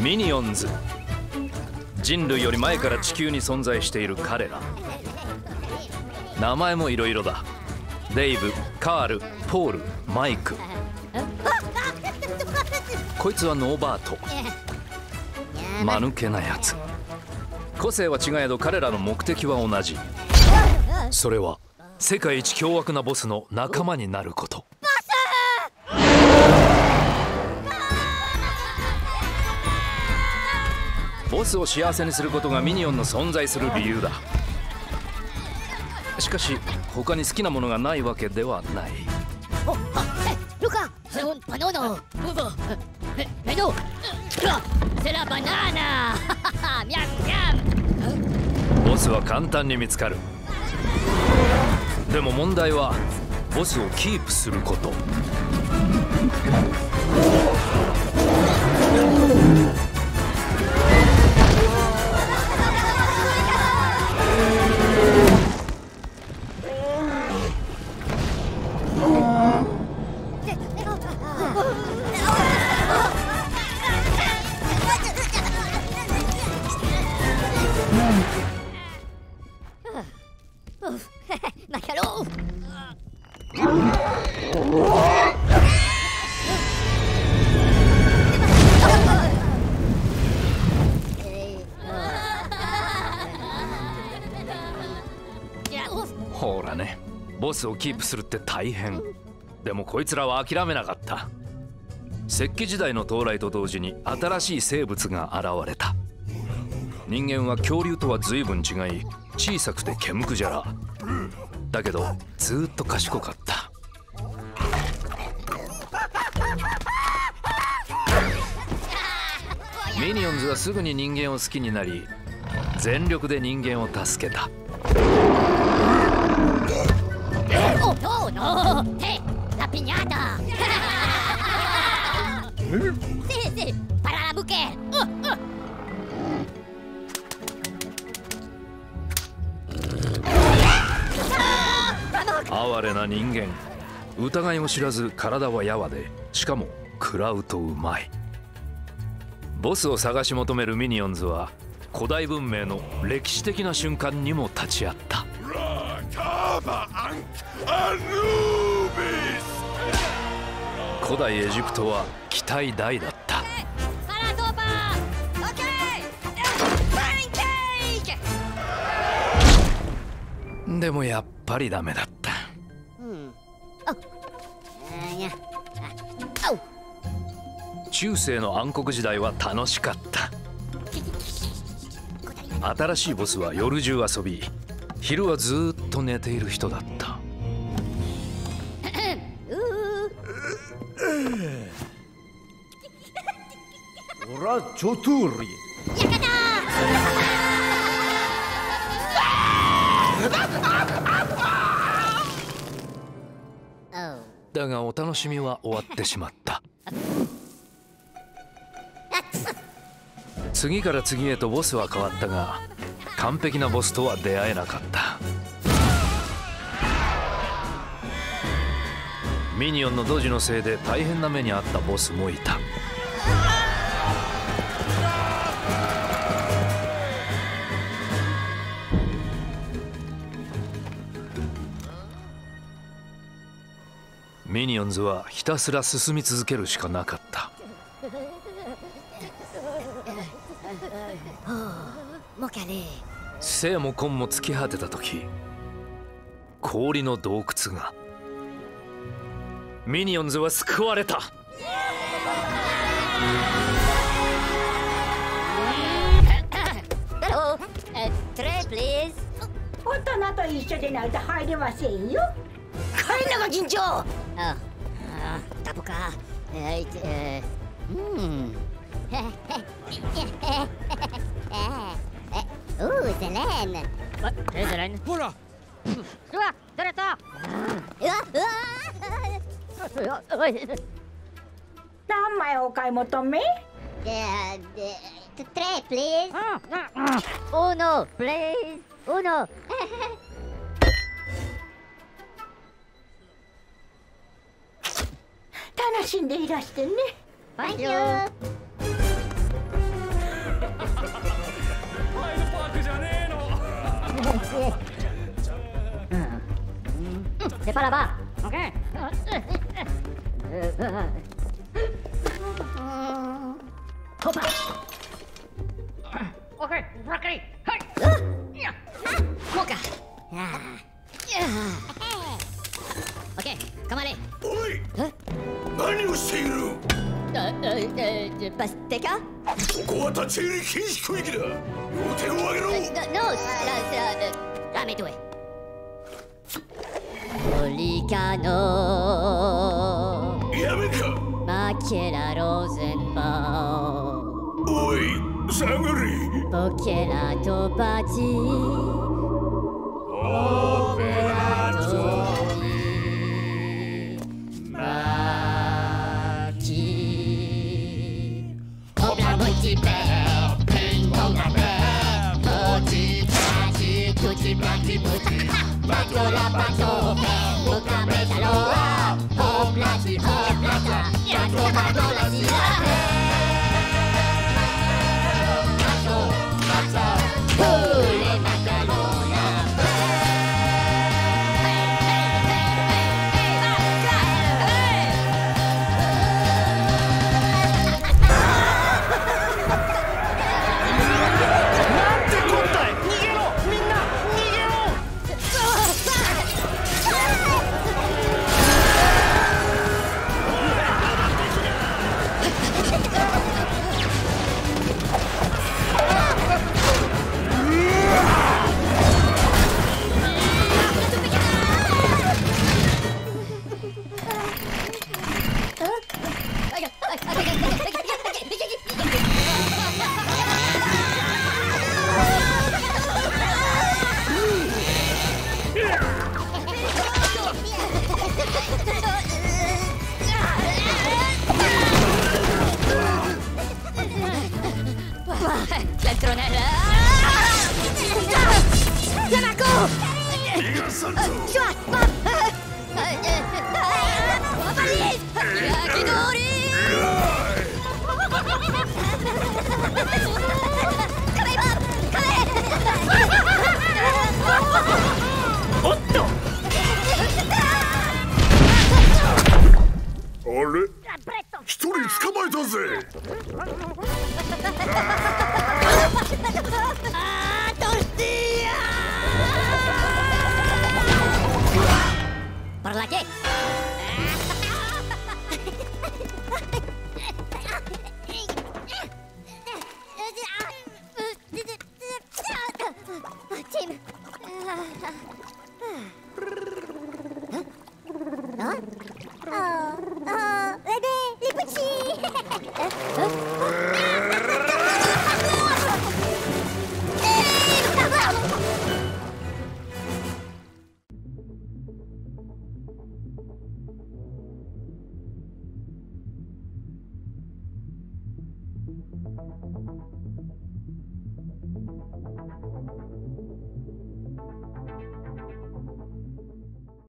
ミニオンズ、人類より前から地球に存在している彼ら。名前もいろいろだ。デイブ、カール、ポール、マイク。こいつはノーバート。間抜けなやつ。個性は違えど彼らの目的は同じ。それは世界一凶悪なボスの仲間になること。ボスを幸せにすることがミニオンの存在する理由だ。しかし他に好きなものがないわけではない。ボスは簡単に見つかる。でも問題はボスをキープすること。ほらね、ボスをキープするって大変。でもこいつらは諦めなかった。石器時代の到来と同時に新しい生物が現れた。人間は恐竜とは随分違い、小さくて毛むくじゃらだけどずっと賢かった。ミニオンズはすぐに人間を好きになり、全力で人間を助けた。哀れな人間、疑いも知らず体はやわで、しかも食らうとうまい。ボスを探し求めるミニオンズは古代文明の歴史的な瞬間にも立ち会った。古代エジプトは期待大だった。でもやっぱりダメだった。中世の暗黒時代は楽しかった。新しいボスは夜中遊び、昼はずっと寝ている人だった。オラチョトゥーリだが、お楽しみは終わってしまった。次から次へとボスは変わったが、完璧なボスとは出会えなかった。ミニオンのドジのせいで大変な目に遭ったボスもいた。ミニオンズはひたすら進み続けるしかなかった。生も根も尽き果てた時、氷の洞窟が。ミニオンズは救われた。大人と一緒でないと入れませんよ。帰んなが緊張。タブか。何枚お買い求め？Three, please. Uno, please. Uno. 楽しんでいらしてね。ハイドパークじゃねえの。セパラバー。オッケー。ホッパー。オッケー、ブロッコリー。はい。いや、こうか。オッケー、構え。おい。何をしている？バス停か？ここは立ち入り禁止区域だ。両手を上げろ。やめとえ。トリカノ。やめか。マケラローゼンバー。おい、下がれ。ボケラとバチ。オペラとビ。マキ。プチベーピンポンがベープチパチプチパチプチバトラバトベーボカベタロアホーラチホーラタヤトバトラチアベーバトバトフーレバタロアベ